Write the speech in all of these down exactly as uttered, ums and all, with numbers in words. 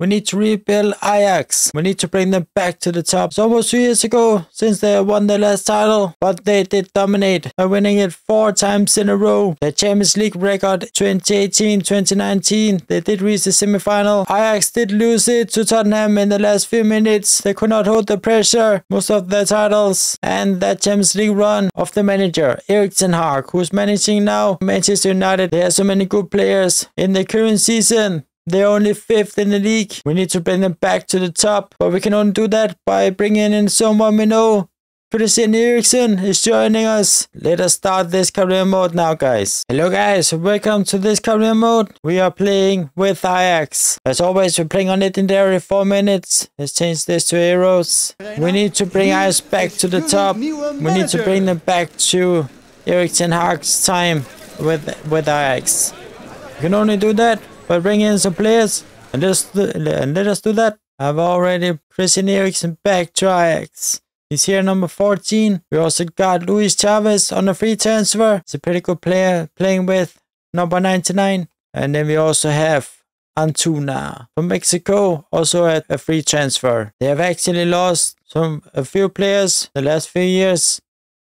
We need to rebuild Ajax. We need to bring them back to the top. It's almost two years ago since they won their last title, but they did dominate by winning it four times in a row. The Champions League record twenty eighteen twenty nineteen, they did reach the semi-final. Ajax did lose it to Tottenham in the last few minutes. They could not hold the pressure most of their titles, and that Champions League run of the manager Erik ten Hag, who's managing now Manchester United. They have so many good players. In the current season, they're only fifth in the league. We need to bring them back to the top, but we can only do that by bringing in someone we know. Christian Eriksen is joining us. Let us start this career mode now, guys. Hello guys, welcome to this career mode. We are playing with Ajax. As always, we're playing on legendary four minutes. Let's change this to heroes. We need to bring Ajax back to the top. We need to bring them back to Erik ten Hag's time with with Ajax. We can only do that by bringing in some players, and let us and let us do that. I've already Christian Eriksen back to Ajax. He's here, number fourteen. We also got Luis Chavez on a free transfer. He's a pretty good player playing with number ninety-nine. And then we also have Antuna from Mexico, also at a free transfer. They have actually lost some a few players the last few years.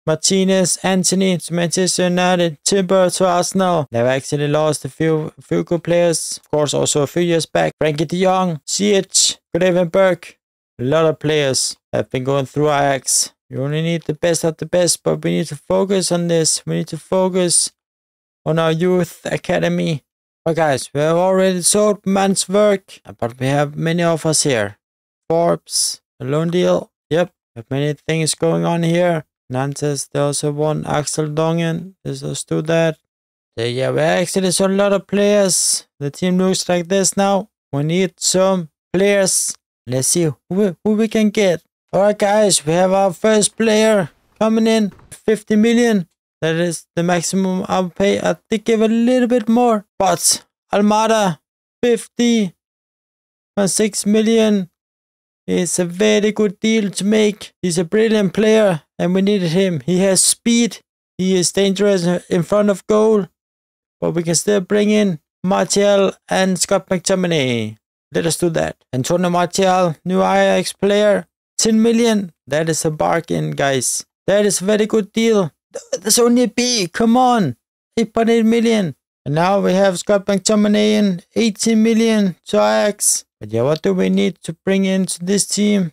Martinez, Antony to Manchester United, Timber to Arsenal. They've actually lost a few, few good players. Of course, also a few years back. Frankie de Jong, Ziyech, Gravenberch. A lot of players have been going through Ajax. You only need the best of the best, but we need to focus on this. We need to focus on our youth academy. But guys, we have already sold man's work, but we have many of us here. Forbes, a loan deal. Yep, we have many things going on here. Nantes, they also won Axel Dongen. Let's just do that. So yeah, we actually sold a lot of players. The team looks like this now. We need some players. Let's see who we, who we can get. Alright guys, we have our first player coming in. fifty million. That is the maximum I'll pay. I did give a little bit more. But Almada, fifty point six million. It's a very good deal to make. He's a brilliant player and we needed him. He has speed. He is dangerous in front of goal. But we can still bring in Martial and Scott McTominay. Let us do that. Antonio Martial, new Ajax player, ten million. That is a bargain, guys. That is a very good deal. That's only a B. Come on. eight point eight million. And now we have Scott McTominay in eighteen million to Ajax. But yeah, what do we need to bring into this team?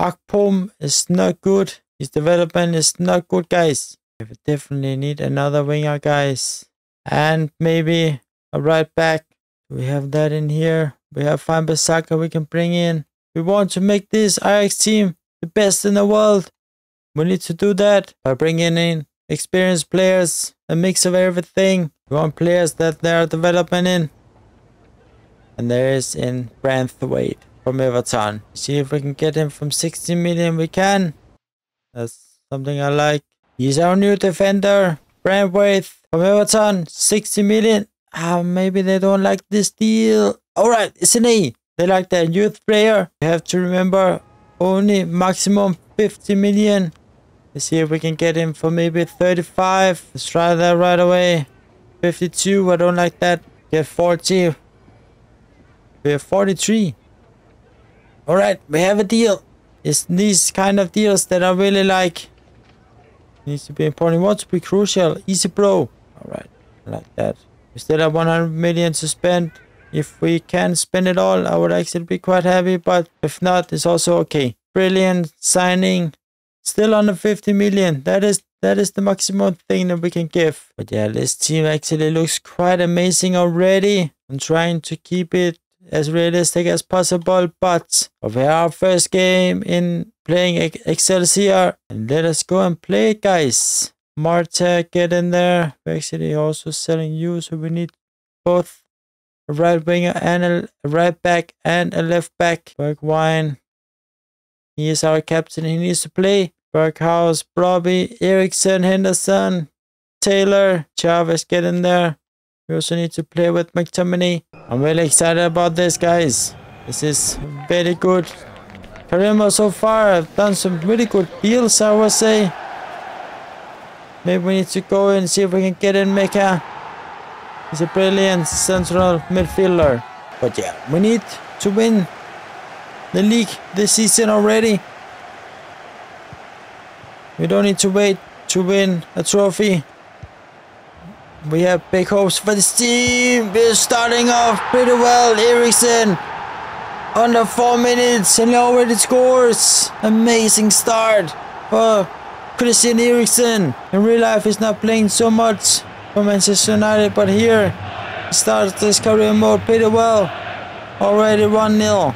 Akpom is not good. His development is not good, guys. We definitely need another winger, guys. And maybe a right back. We have that in here. We have Fabinho Saka we can bring in. We want to make this Ajax team the best in the world. We need to do that by bringing in experienced players, a mix of everything. We want players that they are developing in. And there is in Branthwaite from Everton. See if we can get him from sixty million. We can. That's something I like. He's our new defender. Branthwaite from Everton, sixty million. Ah, maybe they don't like this deal. Alright, it's an A. They like their youth player. We have to remember only maximum fifty million. Let's see if we can get him for maybe thirty-five. Let's try that right away. fifty-two, I don't like that. Get forty. We have forty-three. Alright, we have a deal. It's these kind of deals that I really like. Needs to be important. It wants to be crucial. Easy bro. Alright, I like that. We still have one hundred million to spend. If we can spend it all, I would actually be quite happy. But if not, it's also okay. Brilliant signing. Still under fifty million. That is that is the maximum thing that we can give. But yeah, this team actually looks quite amazing already. I'm trying to keep it as realistic as possible. But we have our first game in playing Excelsior. And let us go and play it, guys. Marta, get in there. We're actually also selling you, so we need both a right winger and a right back and a left back. Bergwijn, he is our captain. He needs to play. Berghaus, Brobbey, Ericsson, Henderson, Taylor, Chavez, get in there. We also need to play with McTominay. I'm really excited about this, guys. This is very good. Karimo so far have done some really good deals, I would say. Maybe we need to go and see if we can get in Mecca. He's a brilliant central midfielder. But yeah, we need to win the league this season already. We don't need to wait to win a trophy. We have big hopes for this team. We're starting off pretty well. Eriksen under four minutes and he already scores. Amazing start for Christian Eriksen. In real life he's not playing so much for Manchester United, but here he starts this career mode pretty well. Already one nil.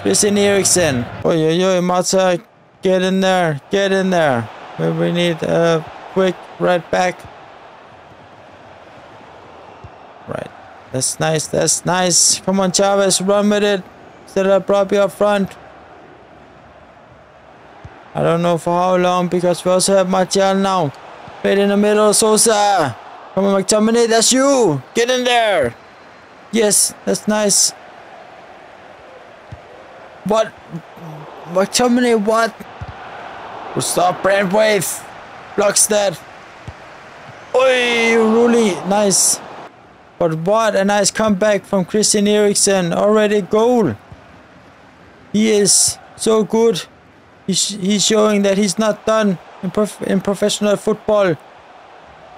Christian Eriksen. Oy, oy, oy, Martial, get in there, get in there. We need a quick right back. Right, that's nice, that's nice. Come on, Chavez, run with it. Instead of Brobbey up front. I don't know for how long, because we also have Martial now. Played in the middle, Sosa. Come on, McTominay, that's you. Get in there. Yes, that's nice. What? McTominay, what? We'll stop Branthwaite. Blocks that. Oi, Rulli, nice. But what a nice comeback from Christian Eriksen. Already goal. He is so good. He's, he's showing that he's not done in, prof in professional football.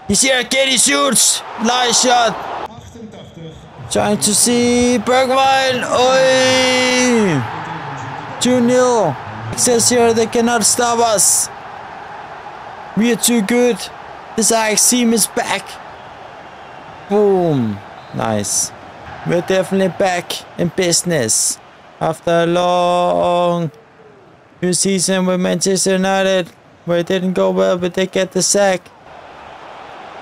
He's here again, he shoots. Nice shot. Trying to see Bergwijn. Oi! two nil. Excelsior, they cannot stop us. We are too good. This Ajax team is back. Boom. Nice. We're definitely back in business. After a long new season with Manchester United, where it didn't go well, but they get the sack.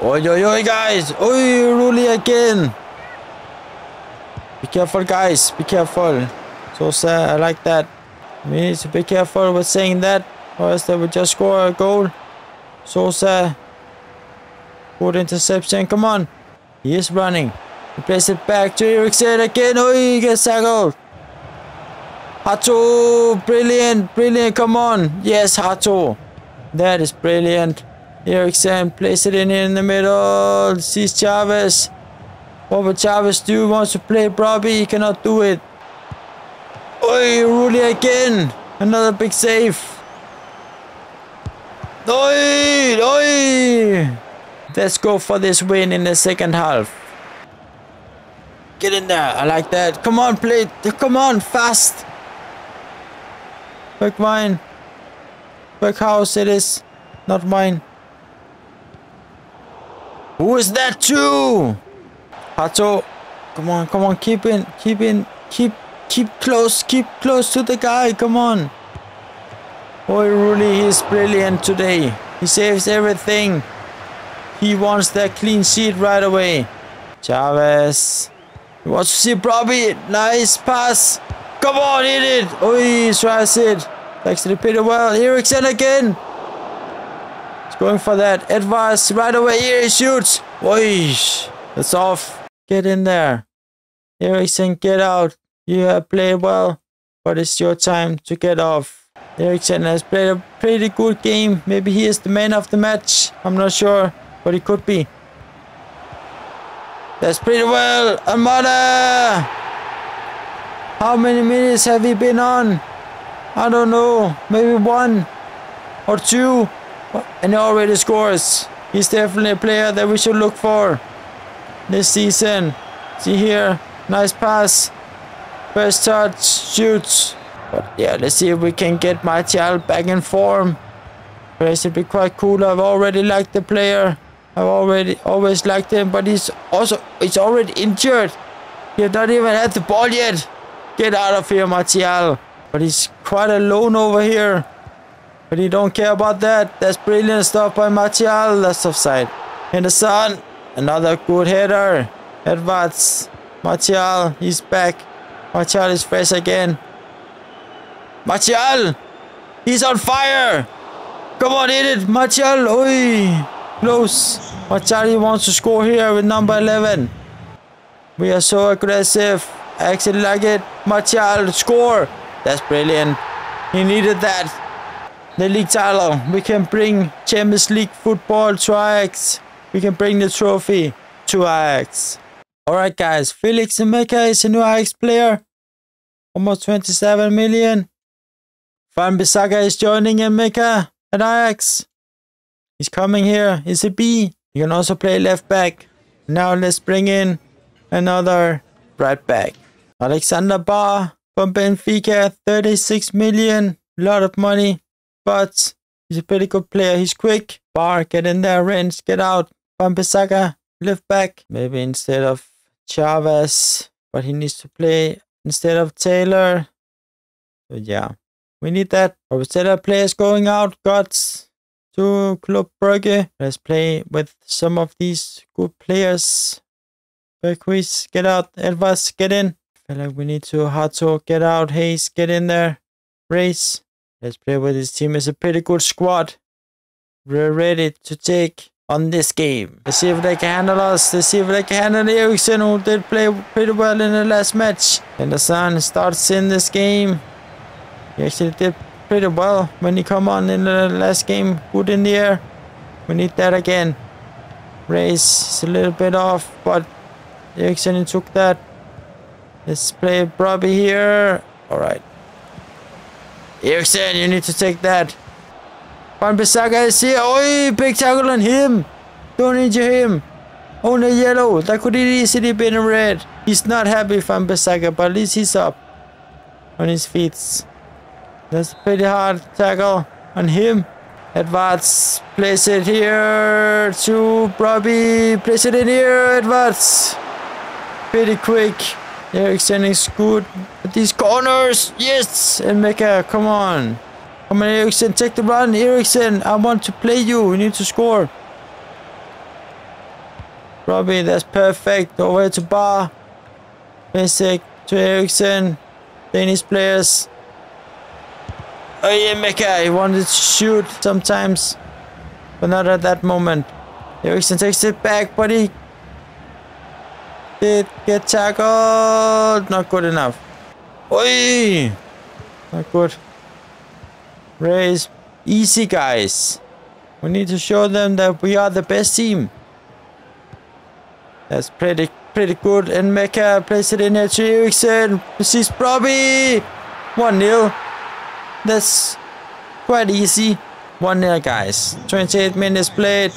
Oi, oi, oi, guys. Oi, Rulli again. Be careful, guys. Be careful. Sosa, I like that. We need to be careful with saying that, or else they will just score a goal. Sosa. Good interception. Come on. He is running. He plays it back to Ericsson again. Oh, he gets tackled. Hato. Brilliant. Brilliant. Come on. Yes, Hato. That is brilliant. Ericsson plays it in in the middle. Sees Chavez. What would Chavez do? He wants to play Brobbey. He cannot do it. Oi, Rulli again. Another big save. Oi. Oi. Let's go for this win in the second half. Get in there. I like that. Come on, play. Come on, fast. Back mine. Back house it is. Not mine. Who is that to? Hato. Come on, come on. Keep in. Keep in. Keep keep close. Keep close to the guy. Come on. Boy, Rulli is brilliant today. He saves everything. He wants that clean sheet right away. Chavez. He wants to see Brobbey. Nice pass. Come on, hit it. Oi, tries it. Thanks to the Peter well. Eriksen again. He's going for that. Advice right away. Here he shoots. Oi. That's off. Get in there. Eriksen, get out. You have played well, but it's your time to get off. Eriksen has played a pretty good game. Maybe he is the man of the match. I'm not sure. But it could be. That's pretty well. Almada. How many minutes have he been on? I don't know. Maybe one or two. And he already scores. He's definitely a player that we should look for this season. See here. Nice pass. First touch. Shoots. But yeah, let's see if we can get Martial back in form. But it should be quite cool. I've already liked the player. I've already always liked him, but he's also he's already injured. He's not even had the ball yet. Get out of here, Martial. But he's quite alone over here. But he don't care about that. That's brilliant stuff by Martial. That's offside. Henderson, another good header. Edwards, Martial, he's back. Martial is fresh again. Martial, he's on fire. Come on, hit it, Martial. Oi. Close. Martial wants to score here with number eleven. We are so aggressive. I actually like it. Martial, score. That's brilliant. He needed that. The league title. We can bring Champions League football to Ajax. We can bring the trophy to Ajax. Alright guys, Felix Mecca is a new Ajax player. Almost twenty-seven million. Wan-Bissaka is joining in Mecca at Ajax. He's coming here. He's a B. You can also play left back. Now let's bring in another right back. Alexander Ba from Benfica, thirty-six million. A lot of money, but he's a pretty good player. He's quick. Ba, get in there, Rennes, get out. Wan-Bissaka, left back. Maybe instead of Chavez, but he needs to play instead of Taylor. So yeah, we need that. Or instead of players going out, guts to Club Brugge. Let's play with some of these good players. Bergwijn, get out. Elvas, get in. I feel like we need to Hato, get out. Hayes, get in there. Race. Let's play with this team. It's a pretty good squad. We're ready to take on this game. Let's see if they can handle us. Let's see if they can handle Ericsson, who did play pretty well in the last match. Henderson starts in this game. He actually did pretty well when he come on in the last game. Good in the air. We need that again. Race is a little bit off, but Ericsson took that. Let's play Brobbey here. Alright. Ericsson, you need to take that. Wan-Bissaka is here. Oh, big tackle on him. Don't injure him. Only yellow. That could easily have been red. He's not happy, Wan-Bissaka, but at least he's up on his feet. That's a pretty hard tackle on him. Edwards, place it here to Brobbey. Place it in here, Edwards. Pretty quick. Ericsson is good at these corners. Yes! And Mecca, come on. Come on, Ericsson. Take the run. Ericsson, I want to play you. We need to score. Brobbey, that's perfect. Over to Ba. Basic to Ericsson. Danish players. Oh yeah, Mecca. He wanted to shoot sometimes, but not at that moment. Ericsson takes it back, but he did get tackled. Not good enough. Oi! Not good. Race. Easy, guys. We need to show them that we are the best team. That's pretty pretty good. And Mecca plays it in here to Ericsson. This is Brobbey. one nil. That's quite easy. one nil, guys. twenty-eight minutes played.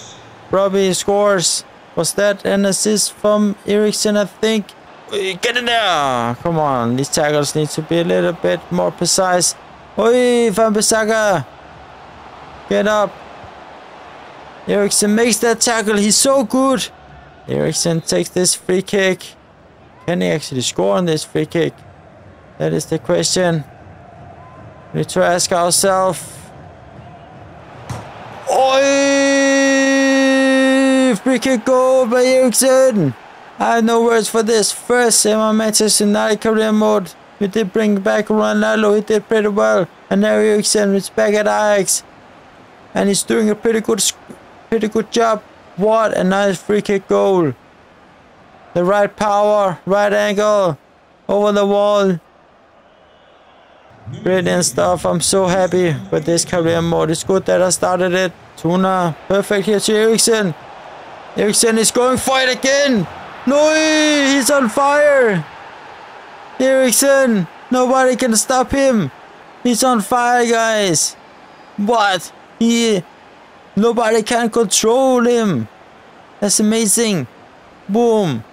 Brobbey scores. Was that an assist from Ericsson, I think? Get in there! Come on, these tackles need to be a little bit more precise. Oi, Wan-Bissaka! Get up! Ericsson makes that tackle, he's so good! Ericsson takes this free kick. Can he actually score on this free kick? That is the question. We need to ask ourselves. Oi! Free kick goal by Ericsson! I have no words for this. First in my Manchester United career mode. We did bring back Ronaldo, he did pretty well. And now Ericsson is back at Ajax. And he's doing a pretty good pretty good job. What a nice free kick goal. The right power, right angle, over the wall. Brilliant stuff. I'm so happy with this career mode. It's good that I started it. Tuna, perfect here to Ericsson. Ericsson is going for it again. No, he's on fire. Ericsson, nobody can stop him. He's on fire, guys. What? He... Nobody can control him. That's amazing. Boom.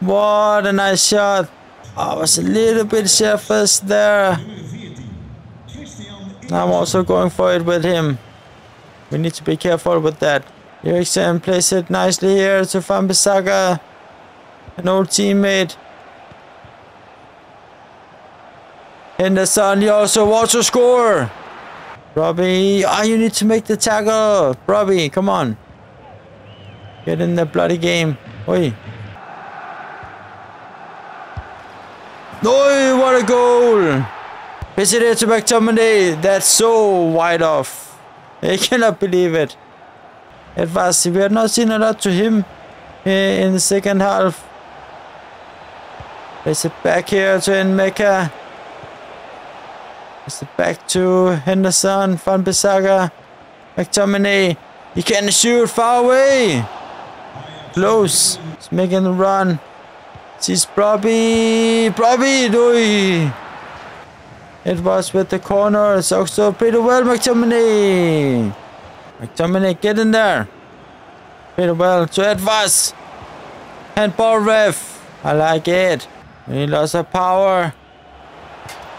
What a nice shot. I was a little bit surface there. I'm also going for it with him. We need to be careful with that. Ericsson plays it nicely here to Wan-Bissaka. An old teammate. Henderson, you also want to score. Brobbey, ah, oh, you need to make the tackle. Brobbey, come on. Get in the bloody game. Oi. Oi, what a goal. It's it to McTominay. That's so wide off. I cannot believe it. It was, we have not seen a lot to him in the second half. Place it back here to Mecca. It's back to Henderson, Wan-Bissaka, McTominay. He can shoot far away. Close. He's making the run. It's Brobbey. Brobbey, doy. It was with the corner. It's also pretty well, McTominay. McTominay, get in there. Pretty well to Edwards. Handball ref. I like it. He lost a power.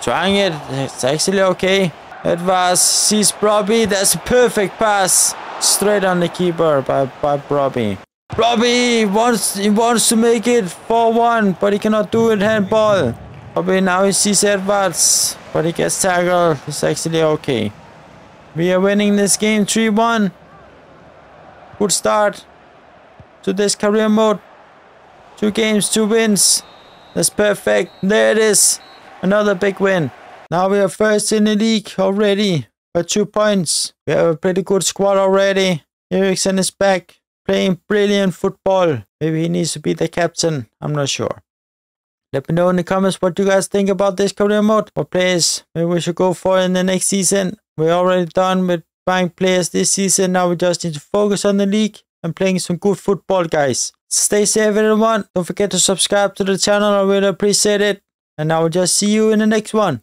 Trying it. It's actually okay. Edwards sees Brobbey. That's a perfect pass. Straight on the keeper by, by Brobbey. Brobbey wants, he wants to make it four one, but he cannot do it. Handball. Brobbey now he sees Edwards, but he gets tackled. It's actually okay. We are winning this game three one. Good start to this career mode. Two games, two wins. That's perfect. There it is. Another big win. Now we are first in the league already by two points. We have a pretty good squad already. Eriksen is back, playing brilliant football. Maybe he needs to be the captain. I'm not sure. Let me know in the comments what you guys think about this career mode. What players maybe we should go for in the next season. We're already done with buying players this season. Now we just need to focus on the league and playing some good football, guys. Stay safe, everyone. Don't forget to subscribe to the channel. I really appreciate it. And I will just see you in the next one.